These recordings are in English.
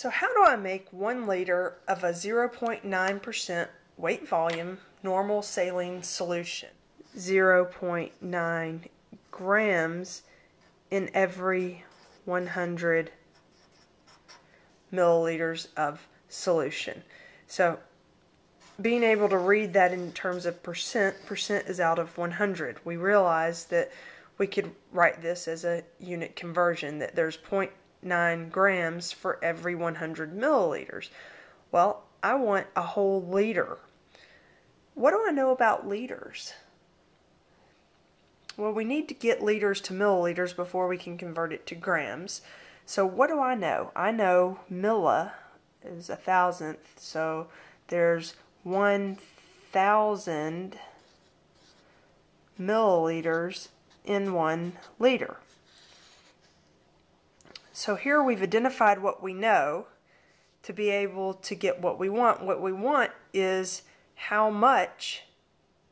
So how do I make 1 liter of a 0.9% weight volume normal saline solution? 0.9 grams in every 100 milliliters of solution. So being able to read that in terms of percent is out of 100. We realized that we could write this as a unit conversion, that there's 0.9 grams for every 100 milliliters. Well, I want a whole liter. What do I know about liters? Well, we need to get liters to milliliters before we can convert it to grams. So what do I know? I know milli is 1,000th, so there's 1,000 milliliters in 1 liter. So here we've identified what we know to be able to get what we want. What we want is how much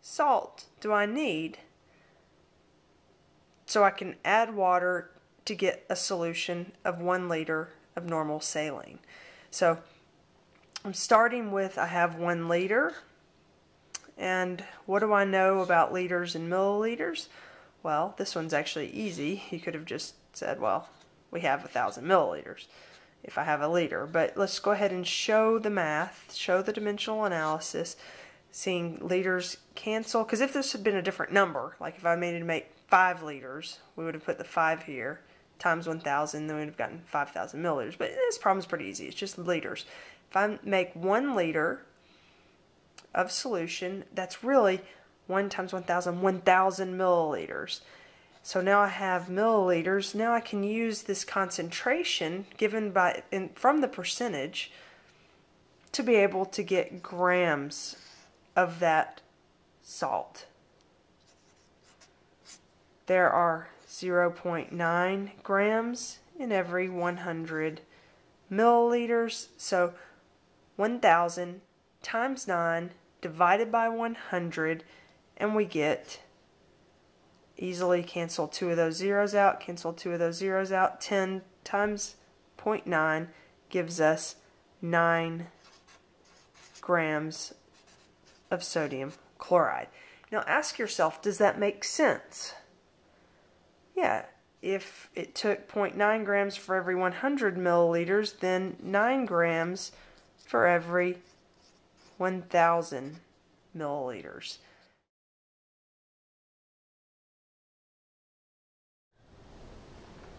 salt do I need so I can add water to get a solution of 1 liter of normal saline. So I'm starting with, I have 1 liter, and what do I know about liters and milliliters? Well, this one's actually easy. You could have just said, well, we have 1,000 milliliters if I have a liter, but let's go ahead and show the math, show the dimensional analysis, seeing liters cancel, because if this had been a different number, like if I needed to make 5 liters, we would have put the 5 here, times 1,000, then we would have gotten 5,000 milliliters. But this problem is pretty easy, it's just liters. If I make 1 liter of solution, that's really 1 times 1,000, 1,000 milliliters. So now I have milliliters. Now I can use this concentration given by from the percentage to be able to get grams of that salt. There are 0.9 grams in every 100 milliliters. So 1,000 times 9 divided by 100, and we get, easily cancel 2 of those zeros out, cancel 2 of those zeros out. 10 times 0.9 gives us 9 grams of sodium chloride. Now ask yourself, does that make sense? Yeah, if it took 0.9 grams for every 100 milliliters, then 9 grams for every 1,000 milliliters.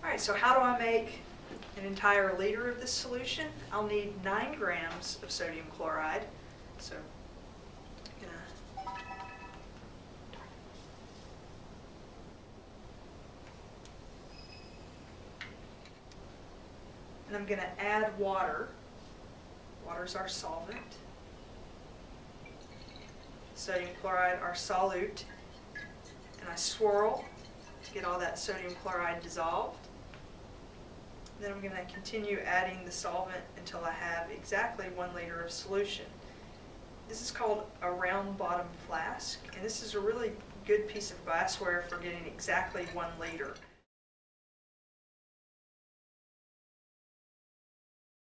Alright, so how do I make an entire liter of this solution? I'll need 9 grams of sodium chloride. So I'm gonna add water. Water's our solvent. Sodium chloride, our solute. And I swirl to get all that sodium chloride dissolved. Then I'm going to continue adding the solvent until I have exactly 1 liter of solution. This is called a round bottom flask, and this is a really good piece of glassware for getting exactly 1 liter.